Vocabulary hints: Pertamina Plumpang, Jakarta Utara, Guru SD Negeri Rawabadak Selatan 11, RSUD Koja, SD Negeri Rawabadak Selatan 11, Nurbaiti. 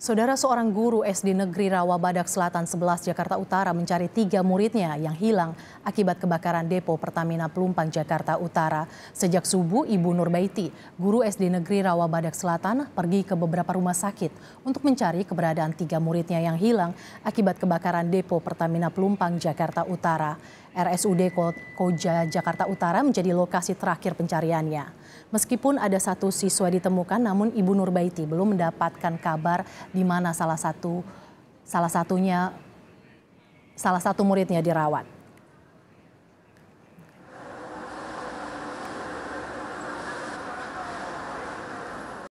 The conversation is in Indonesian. Saudara, seorang guru SD Negeri Rawabadak Selatan 11 Jakarta Utara mencari 3 muridnya yang hilang akibat kebakaran depo Pertamina Plumpang Jakarta Utara. Sejak subuh, Ibu Nurbaiti, guru SD Negeri Rawabadak Selatan, pergi ke beberapa rumah sakit untuk mencari keberadaan 3 muridnya yang hilang akibat kebakaran depo Pertamina Plumpang Jakarta Utara. RSUD Koja Jakarta Utara menjadi lokasi terakhir pencariannya. Meskipun ada 1 siswa ditemukan, namun Ibu Nurbaiti belum mendapatkan kabar di mana salah satu muridnya dirawat.